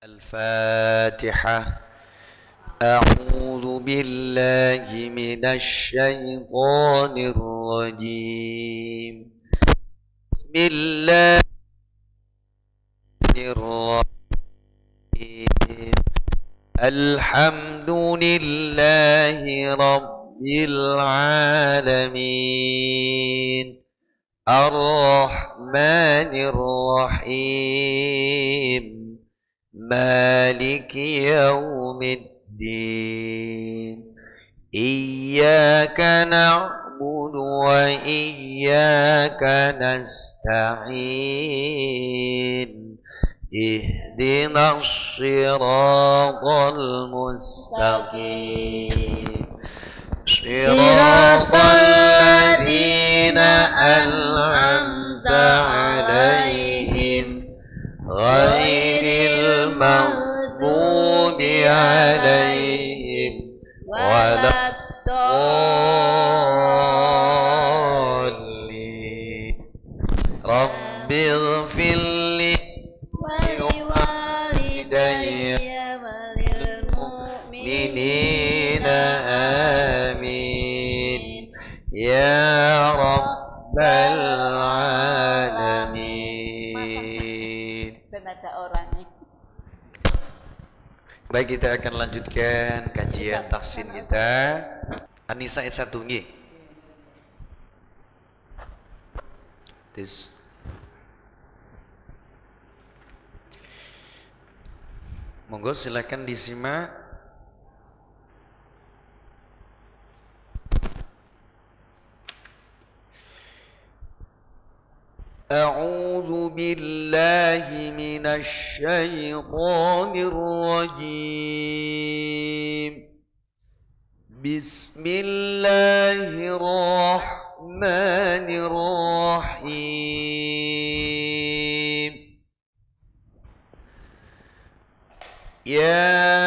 الفاتحة. أعوذ بالله من الشيطان الرجيم. بسم الله الرحيم. الحمد لله رب العالمين الرحمن الرحيم مالك يوم الدين إياك نعبد وإياك نستعين اهدنا الصراط المستقيم صراط الذين أنعمت عليهم غير المغضوب عليهم ولا الضالين. رب اغفر لي ولوالدي وللمؤمنين آمين يا رب العالمين. Baik, kita akan lanjutkan kajian tahsin kita An-Nisa ayat 1 nggih. Monggo silakan disimak. أعوذ بالله من الشيطان الرجيم. بسم الله الرحمن الرحيم. يا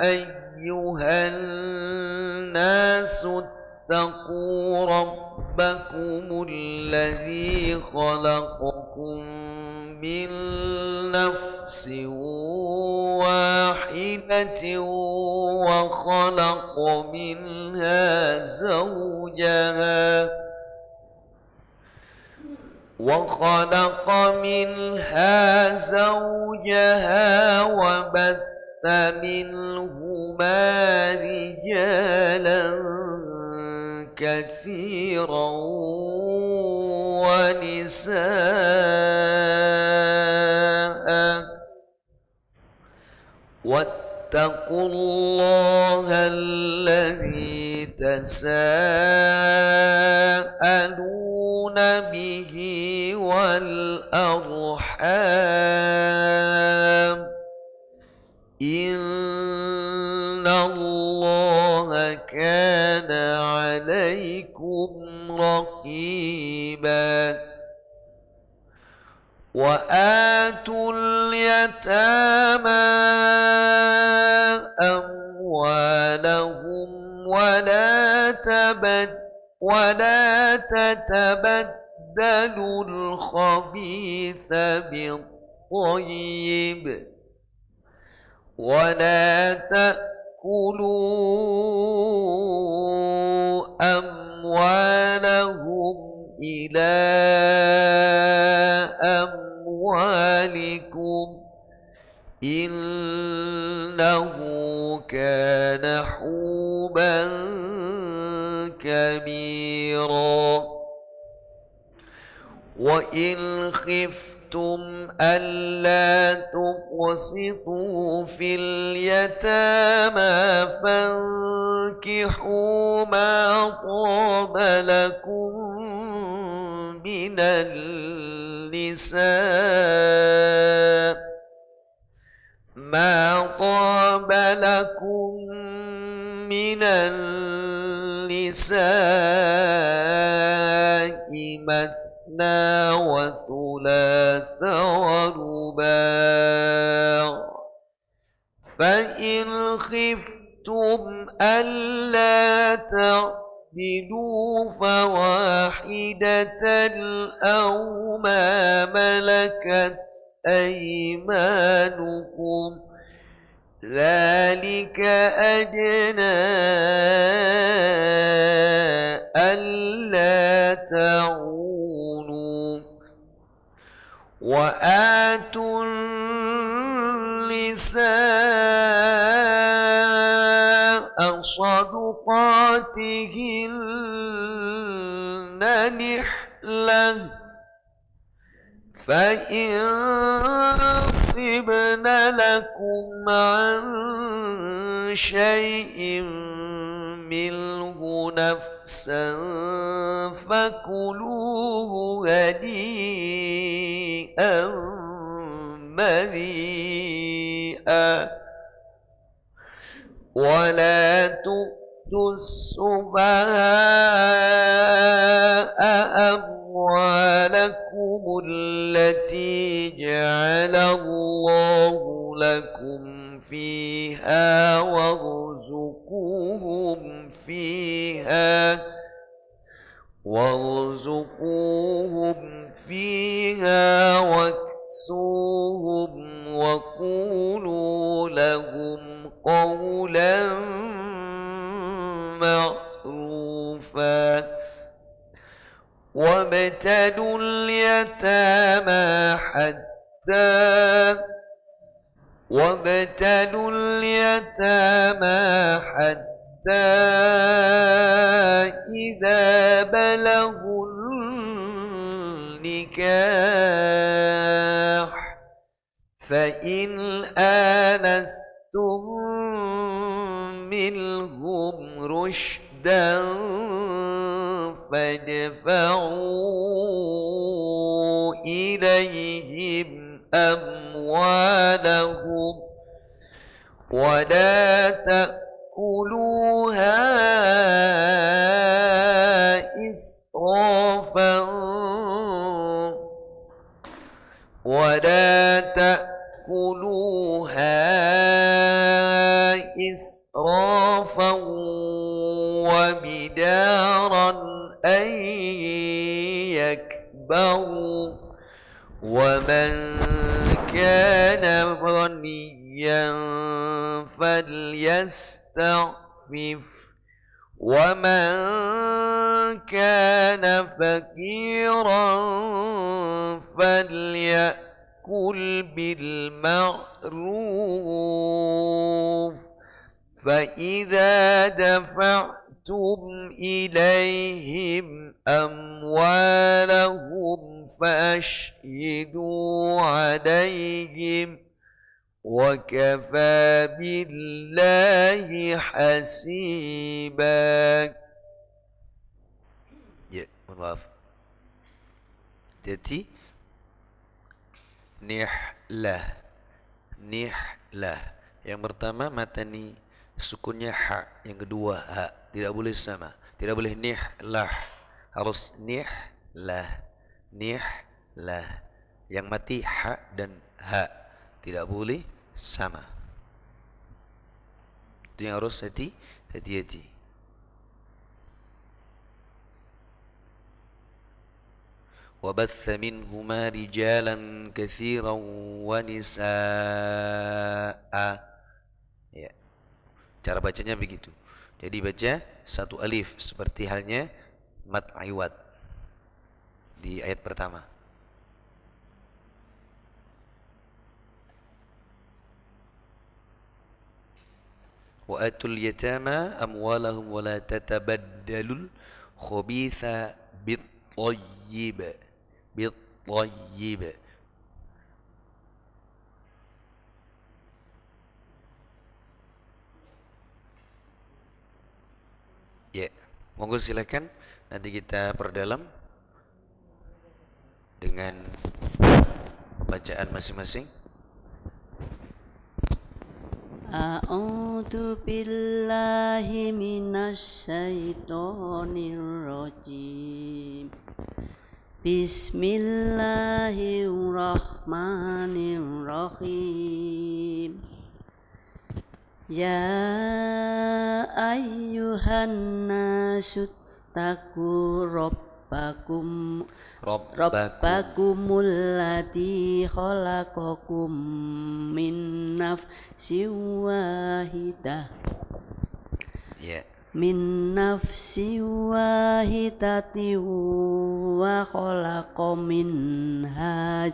أيها الناس اتقوا ربكم الذي خلقكم من نفس واحدة وخلق منها زوجها وبث منهما رجالا كثيرا ونساء واتقوا الله الذي تساءلون به والأرحام إن الله كان عليكم رقيبا. وآتوا اليتامى أموالهم ولا تتبدلوا الخبيث بالطيب ولا تأكلوا أموالهم إلى أموالكم إنه كان حوبا كبيرا. وإن خفتم ألا تقسطوا في اليتامى فانكحوا ما طاب لكم من النساء مثنى وثلاث ورباع. فإن خفتم ألا تعدلوا فواحدة أو ما ملكت أيمانكم ذلك أدنى ألا تعولوا وآتوا النساء صدقاتهن نحلة فإن طبن لكم عن شيء منه نفسا فكلوه هنيئا مريئا ولا تؤتوا السفهاء أموالكم التي جعل الله لكم فيها وارزقوهم فيها واكسوهم وقولوا لهم قولا معروفا وابتلوا اليتامى حتى إذا بلغوا النكاح فإن آنستم منهم رشدا فادفعوا إليهم أموالهم ولا تأكلوها إسرافا وبدارا أن يكبروا ومن كان غنيا فليستعفف ومن كان فقيرا فليأكل بالمعروف فإذا دفعتم إليهم أموالهم فأشهدوا عليهم وكفى بالله حسيبا. Ya, maaf. Jadi nihlah. Yang pertama matani sukunnya ha, yang kedua ha, tidak boleh sama, tidak boleh nihlah, harus nihlah. Yang mati ha dan ha, tidak boleh sama. Itu yang harus hati-hati. وَبَثَّ مِنْهُمَا رِجَالًا كَثِيرًا وَنِسَاءً. Ya, cara bacanya begitu. Jadi baca satu alif seperti halnya mad iwad di ayat pertama. وَآتُوا الْيَتَامَى أَمْوَالَهُمْ وَلَا تَتَبَدَّلُوا الْخَبِيثَ بِالطَّيِّبِ Ya, monggo silakan nanti kita perdalam dengan bacaan masing-masing. A'udzu billahi minasyaitonir rajim. Bismillahirrahmanirrahim. Ya ayyuhannasu taqu Rabbakumul ladzi khalaqakum min nafsin wahidah. Min nafsin wahidatin wa khalaqa minha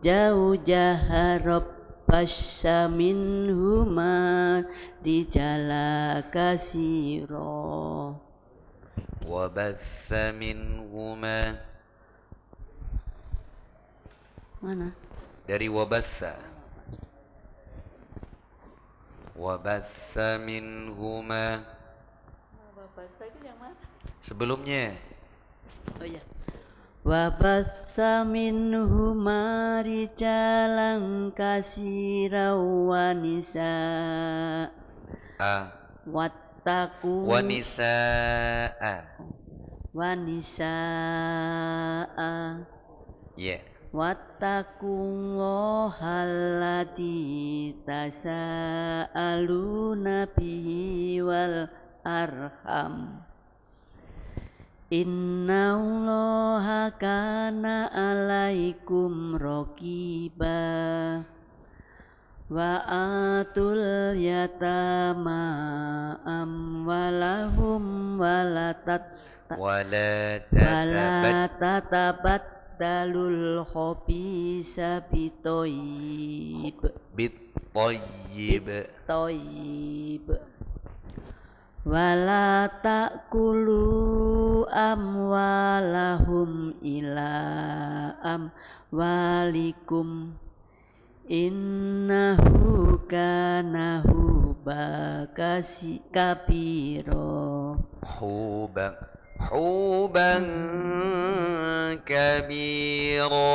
zawjaha rabbasya minhuma rijala katsira وَبَثَّ مِنْهُمَا. Mana? Dari وَبَثَّ مِنْهُمَا. وَبَثَّ itu yang mana? Sebelumnya. Oh iya. وَبَثَّ مِنْهُمَا رِجَالًا كَثِيرًا وَنِسَاءً. Wanisaa wattaqullaha allati tasaaluna bihi wal arham. Innallaha kana alaikum raqiba. Wa atul yatama amwalahum wala tatabadalul khabisa bit tayyib wala takulu amwalahum ila amwalikum. Innahu kana huba kabiro. Huban kabiro.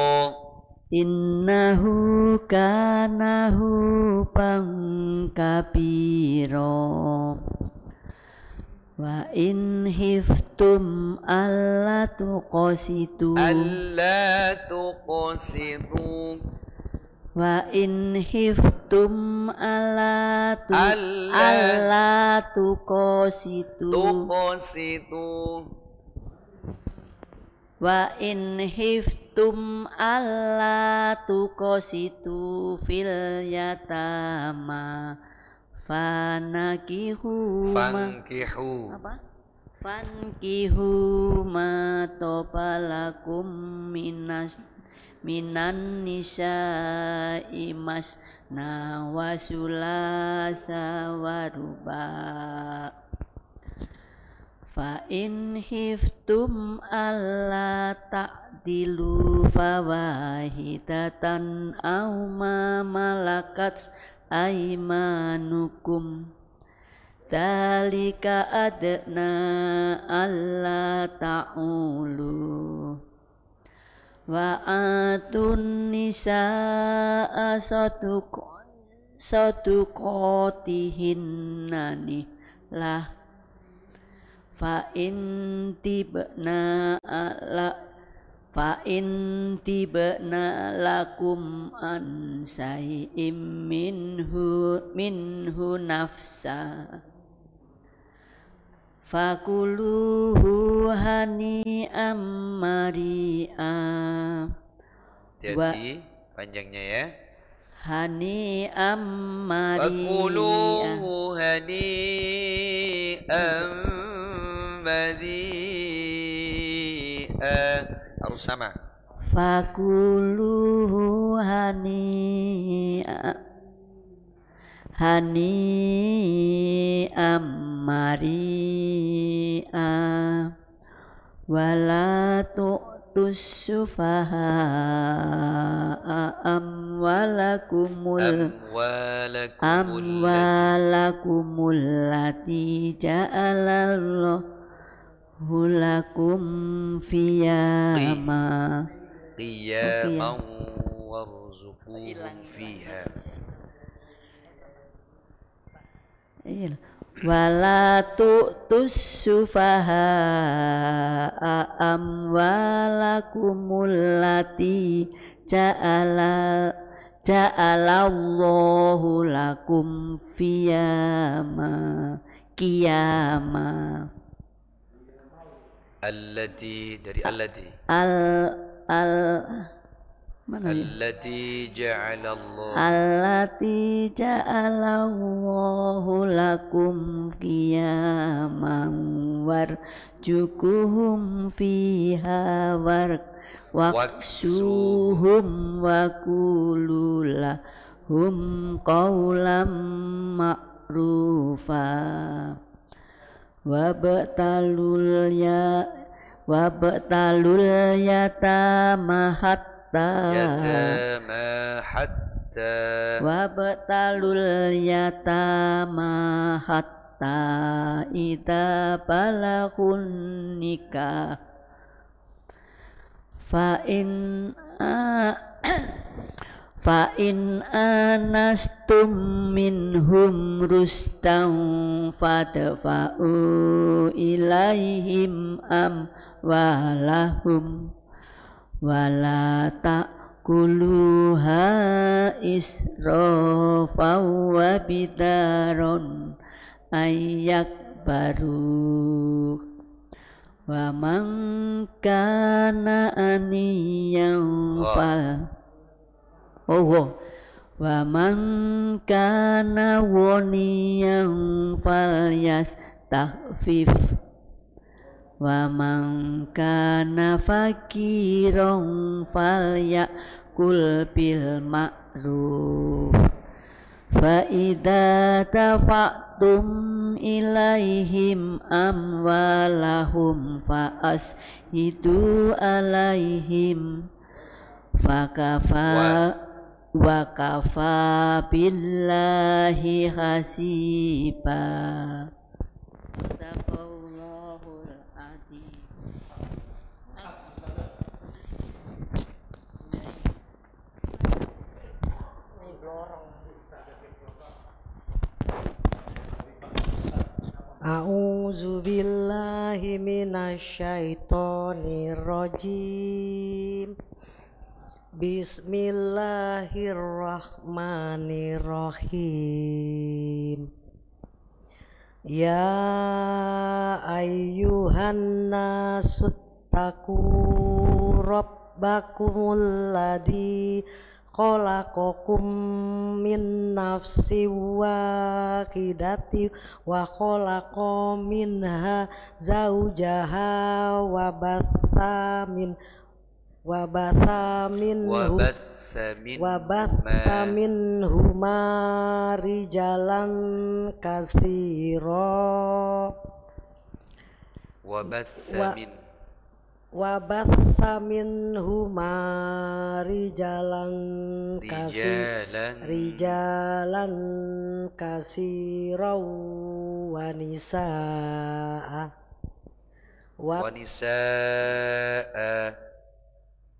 Innahu kana huban kabiro. Wa in hiftum alla tuqsitu. Wa in hiftum alla tuqsitu. Wa in hiftum alla tuqsitu fil yatama fankihu ma tobalakum minas minan nisa imas nawasulasa waruba. Fa in hiftum alla ta'dilu fawahidatan aw ma malakat aimanukum. Dalika adna alla ta'ulu. Wa atun nisaa saduqatihinna nihlah. Fa in tibna lakum an shay'im minhu nafsa. Fakuluhu hani'am mari'a. Jadi panjangnya ya. Hani'am mari'a. Fakuluhu hani'am mari'a. Harus sama. Fakuluhu hani'am. Hani'am mari'a. Wala tu'tus sufaha'a amwalakumul lati ja'alallahu lakum fiyama qiyaman warzuqum fiha. Wala tu'tus sufaha'a amwalakumul lati ja'alallahu lakum fiyama qiyama. Allati, dari allati. Allati ja'alallahu. Allati ja'alallahu lakum qiyaman warzuquhum fiha waksuhum wa qulu lahum qawlan ma'rufa. Wabtalul yatama hatta wabtalul yatama hatta idza balaghun nikah fa in anastum minhum rustan fadfa'u ilaihim amwalahum wala ta'kuluha israfan wa bidaron ayakbaru wa man kana aniyan fal wa man kana ghaniyan falyastahfif wa man kana fakiran falyakul bil ma'ruf fa idza tafa'tum ilaihim amwalahum fa ashidu alaihim Wakafa billahi hasiba. Sadaqallahul adzim. A'udzubillahi minasyaitonirrajim. Bismillahirrahmanirrahim. Ya ayyuhan nasu ttaqu rabbakumul ladzi khalaqakum min nafsin wahidatin wa khalaqa minha zawjaha wa batha min Wabatha minhuma rijalan katsira. Wabatha minhuma rijalan katsira wa nisaa.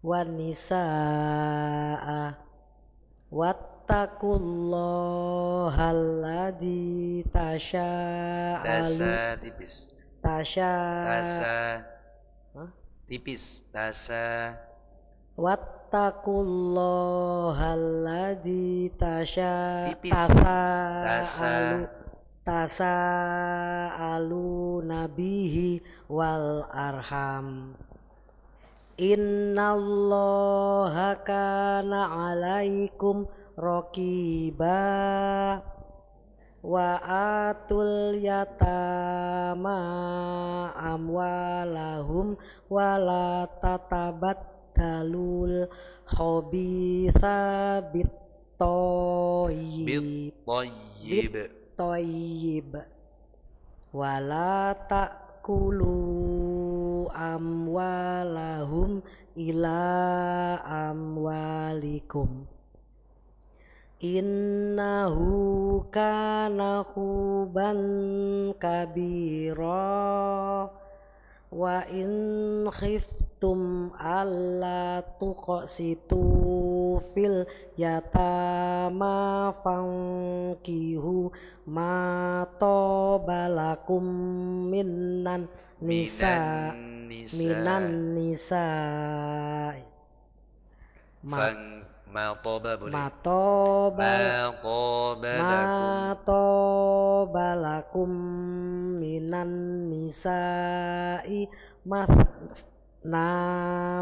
Wanisaa wattaqullahalladzi tasa'aluna bihi wal arham. Innallaha kana 'alaikum raqiba. Wa atul yatama amwalahum wa la tatabadalul khabitha bit thayyib wa la ta'kulu amwalahum ila amwalikum. Innahu kana huban kabira. Wa in khiftum alla tuqsitu fil yatama fankihu ma tabalakum minnan nisa matoba lakum minan nisa'i masna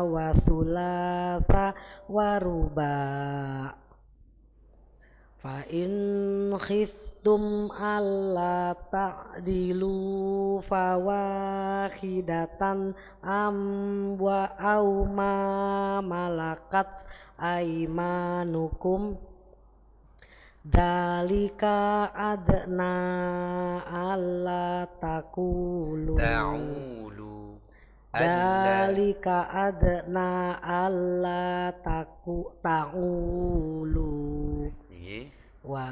wa thulatha wa ruba'. Fa in khiftum alla ta'dilu fawahidatan amwa au ma malakat aimanukum dalika adna alla taqulu ta'ulu dalika adna alla ta'ulu wa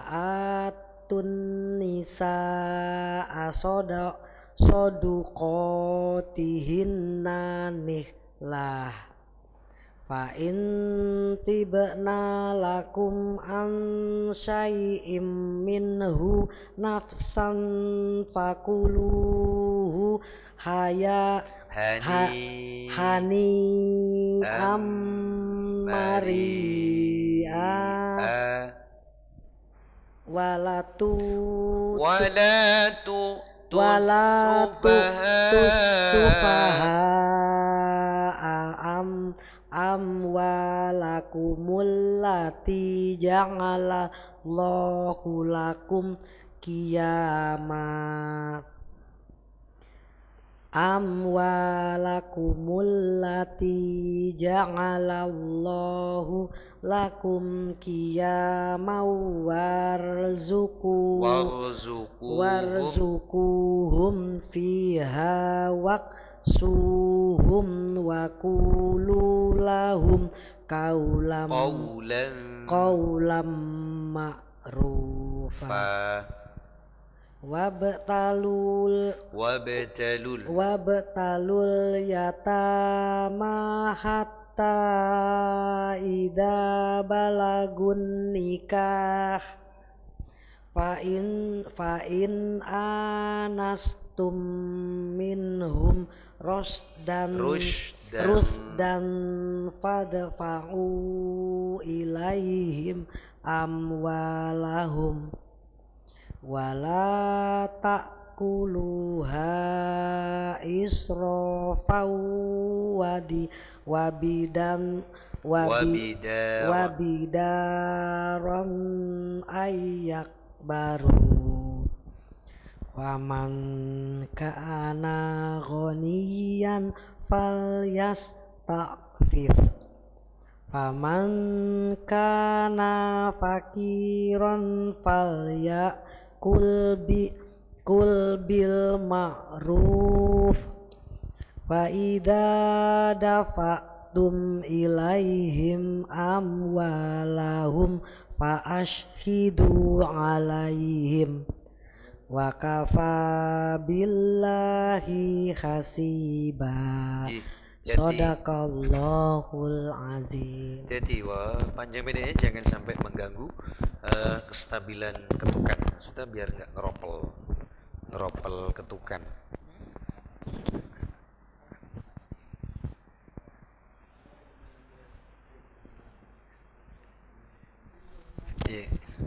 atun nisa asoda soduqotihinna nihlah. Fa in tibna lakum an syai'im minhu nafsan fakuluhu hani ammaria walatu tusubaha amwalakumullati ja'alallahu lakum qiyama amwalakumullati ja'alallahu lakum qiyama warzuquhum fiha suhum wa qulu lahum qawlan ma'rufa wabtalul yatama hatta idza balagun nikah fa in anastum minhum Rusdan fadfa'u ilaihim amwalahum wala ta'kuluha israfaw wabidaran ayyak baru. Waman kana ghaniyan falyasta'fif, waman kana fakiran falyakul bil ma'ruf, wa idza dafa'tum ilaihim amwalahum fa'ashhidu alaihim. Wa kafa billahi hasiba. Shadaqallahul azim. Jadi panjang bedanya jangan sampai mengganggu kestabilan ketukan. Sudah biar nggak ngeropel ketukan.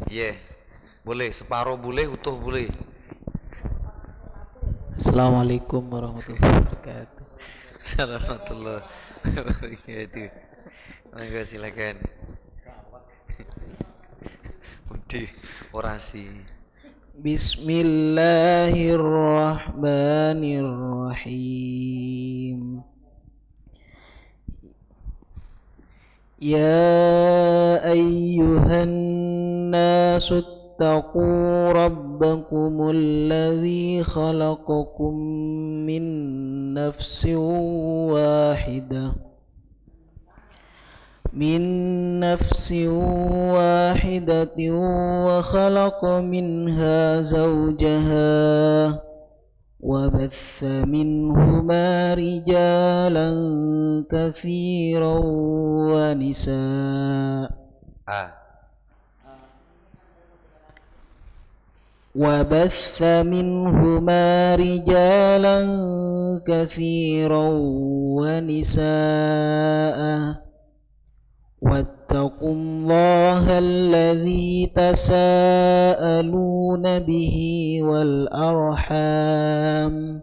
Yeah. Boleh separuh boleh utuh boleh. Assalamualaikum warahmatullahi wabarakatuh. Assalamualaikum warahmatullahi wabarakatuh. Monggo silakan. Budi orasi. Bismillahirrahmanirrahim. Ya ayyuhan nasu اتقوا ربكم الذي خلقكم من نفس واحدة وخلق منها زوجها وبث منهما رجالا كثيرا ونساء واتقوا الله الذي تساءلون به والأرحام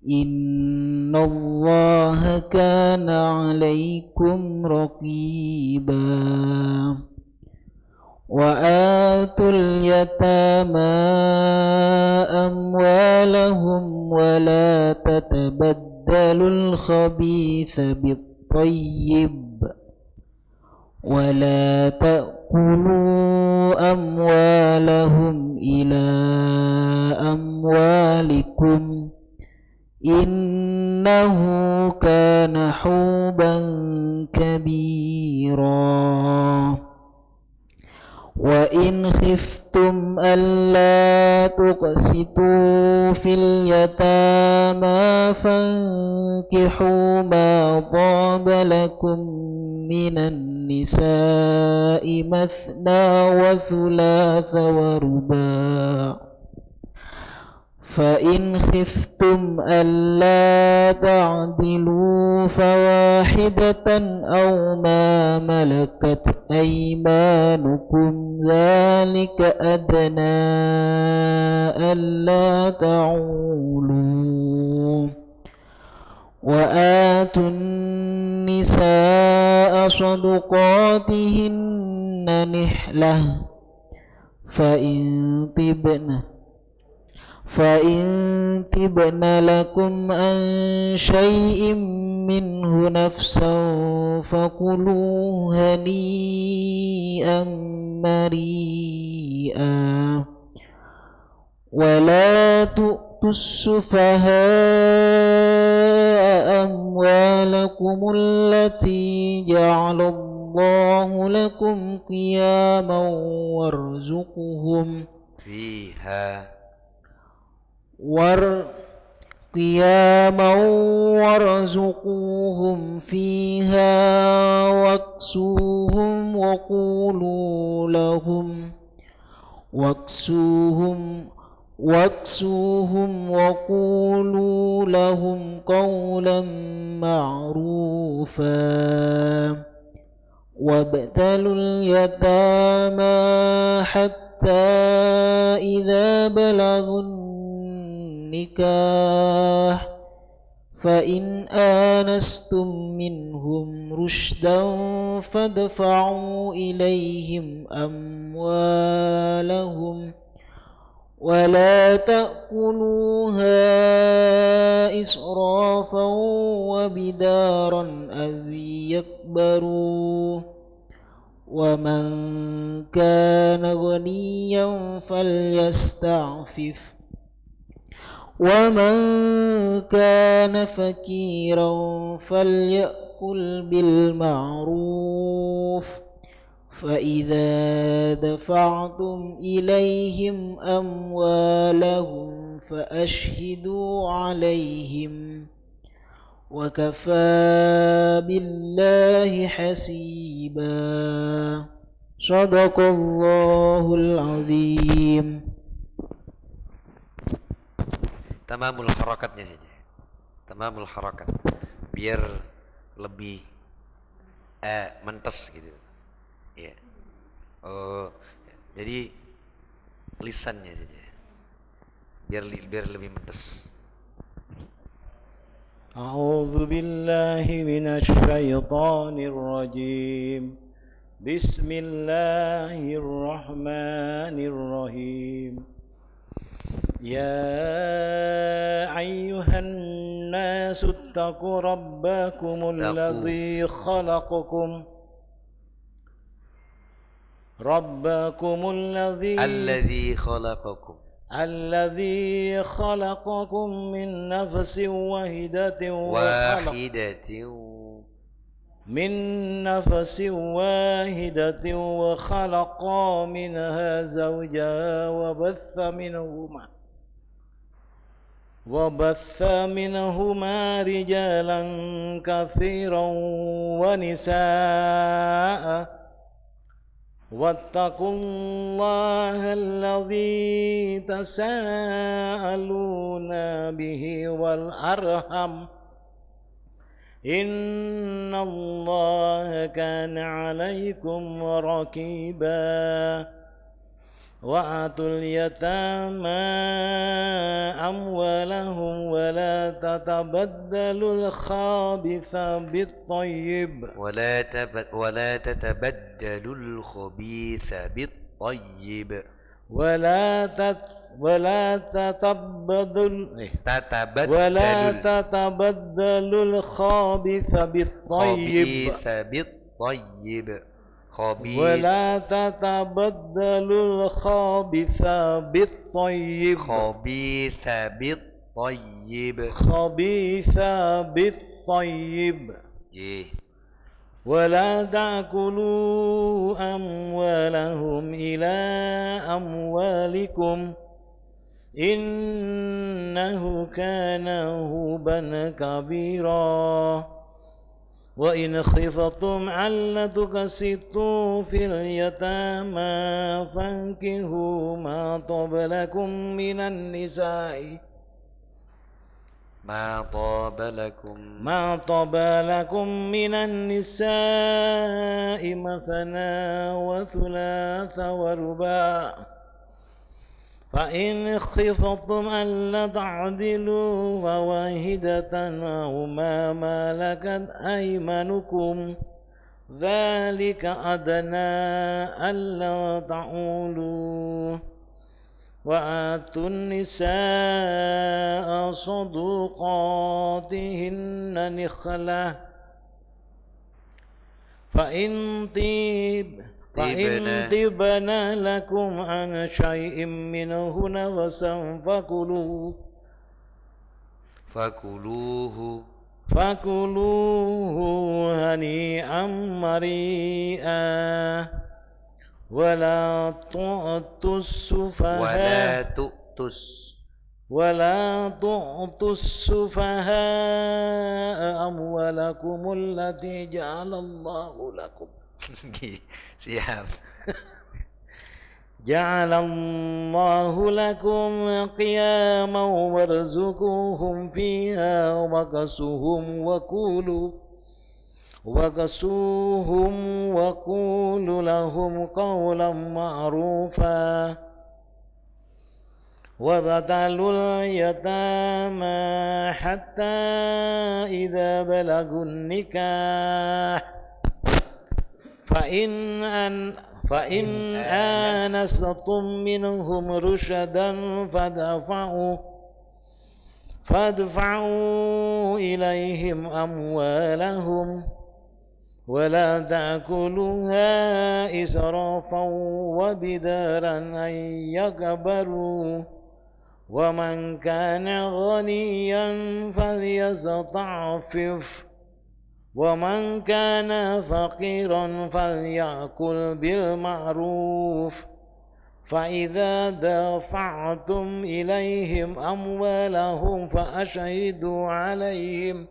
Innallaha kana 'alaikum raqiba. Wa atul yatama amwalahum wa la tatabaddalu al-khabitha bit-tayyib wa la ta'kulu amwalahum ila amwalikum innahu kana huban kabira. وَإِنْ خِفْتُمْ أَلَّا تُقْسِطُوا فِي الْيَتَامَى فَانكِحُوا مَا طَابَ لَكُم مِّنَ النِّسَاءِ مَثْنَى وَثُلَاثَ وَرُبَاعَ فَإِنْ خِفْتُمْ أَلَّا تَعْدِلُوا فَوَاحِدَةً أَوْ مَا مَلَكَتْ أَيْمَانُكُمْ ذَلِكَ أَدْنَى أَلَّا تَعُولُوا وَآتُوا النِّسَاءَ صَدُقَاتِهِنَّ نِحْلَةً فَإِنْ تِبْنَ لَكُمْ عَنْ شَيْءٍ مِّنْهُ نَفْسًا فَكُلُوهُ هَنِيئًا مَرِيئًا وَلَا تُؤْتُوا السُّفَهَاءَ أَمْوَالَكُمُ الَّتِي جَعَلَ اللَّهُ لَكُمْ قِيَامًا وَارْزُقُوهُمْ فِيهَا قياما وارزقوهم فيها واكسوهم وقولوا لهم قولا معروفا وابتلوا اليتامى حتى إذا بلغوا النكاح فإن آنستم منهم رشدا فادفعوا إليهم أموالهم ولا تأكلوها إسرافا وبدارا أن يكبروا ومن كان غنيا فليستعفف وَمَنْ كَانَ فَقِيرًا فَلْيَأْكُلْ بِالْمَعْرُوفِ فَإِذَا دَفَعْتُمْ إِلَيْهِمْ أَمْوَالَهُمْ فَأَشْهِدُوا عَلَيْهِمْ وَكَفَى بِاللَّهِ حَسِيبًا. صدق الله العظيم. Tamamul harakatnya saja, tamamul harakat biar lebih mentes gitu ya. Oh, jadi lisannya saja biar lebih mentes. A'udzu billahi minasy syaithanir rajim. Bismillahirrahmanirrahim. يا أيها الناس اتقوا ربكم الذي خلقكم الذي خلقكم من نفس واحدة وخلق منها زوجها وبث منهما رجالا كثيرا ونساء واتقوا الله الذي تساءلون به والأرحم إن الله كان عليكم رقيبا. وَآتُوا الْيَتَامَى أَمْوَالَهُمْ وَلَا تَتَبَدَّلُوا الْخَبِثَ بِالطَّيِّبِ وَلَا تَتَبَدَّلُوا الْخَبِيثَ بِالطَّيِّبِ وَلَا تَتَبَدَّلُوا الْخَبِثَ بِالطَّيِّبِ ولا تتبدلوا الخبيث بالطيب ولا تأكلوا أموالهم إلى أموالكم إنه كان هبا كبيرا وَإِنْ خِفْتُمْ أَلَّا تُقْسِطُوا فِي الْيَتَامَى فَانكِحُوا مَا طَابَ لَكُم مِّنَ النِّسَاءِ مَثْنَى وَثُلَاثَ وَرُبَاعَ فَإِنْ خِفْتُمْ أَلَّا تَعْدِلُوا فَوَاحِدَةً أَوْ مَا مَلَكَتْ أَيْمَانُكُمْ ذَلِكَ أَدْنَى أَلَّا تَعُولُوا وَآتُوا النِّسَاءَ صَدُقَاتِهِنَّ نِحْلَةً فإن طبن لكم عن شيء منه نفسا فكلوه هنيئا مريئا ولا تؤتوا السفهاء أموالكم التي جعل الله لكم Siap. Ja'alallahu lakum qiyaman warzuquhum fiha waqasuhum waqulu lahum qawlan ma'rufa wabtalul yatama hatta idza balagun nikah فإن آنستم منهم رشدا فادفعوا إليهم أموالهم ولا تأكلوها إسرافا وبدارا أن يكبروا ومن كان غنيا فليستعفف وَمَنْ كَانَ فَقِيرًا فَلْيَأْكُلْ بِالْمَعْرُوفِ فَإِذَا دَفَعْتُمْ إِلَيْهِمْ أَمْوَالَهُمْ فَأَشْهِدُوا عَلَيْهِمْ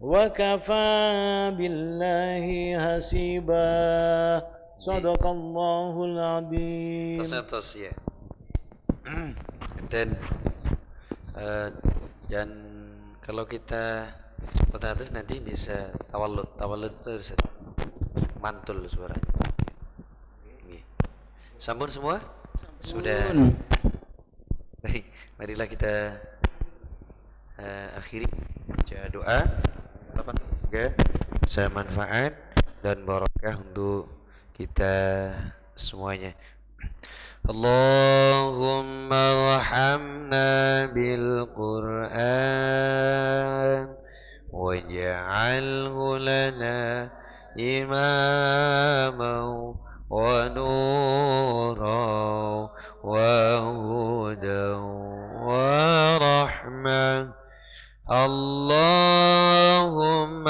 وَكَفَى بِاللَّهِ حَسِيبًا صَدَقَ اللَّهُ الْعَظِيمُ. Dan kalau kita terus nanti bisa tawalud terus mantul suaranya. Sambung semua? Sudah. Baik, marilah kita akhiri baca doa. Semoga saya manfaat dan barokah untuk kita semuanya. Allahumma rahamna bil Qur'an وَاجْعَلْهُ لَنَا إِمَامًا وَنُورًا وَهُدًى وَرَحْمَةً اللَّهُمَّ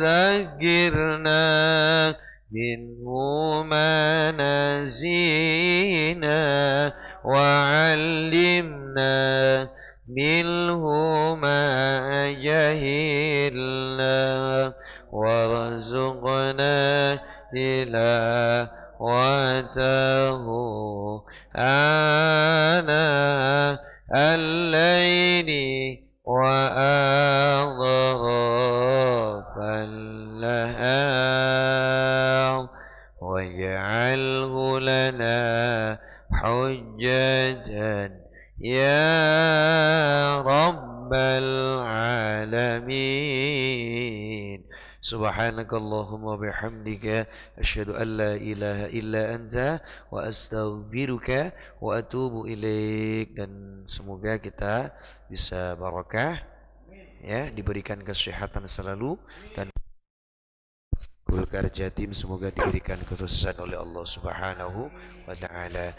ذَكِّرْنَا مِنْهُ مَا نَسِينَا وَعَلِّمْنَا منه ما جهلنا وارزقنا تلاوته آناء الليل وأطراف النهار واجعله لنا حجة يا رب العالمين. Subhanakallahumma wa bihamdika asyhadu an la ilaha illa anta wa astaghfiruka wa atubu ilaik. Dan semoga kita bisa barakah ya, diberikan kesehatan selalu, dan Golkar Jatim semoga diberikan kesuksesan oleh Allah Subhanahu wa taala.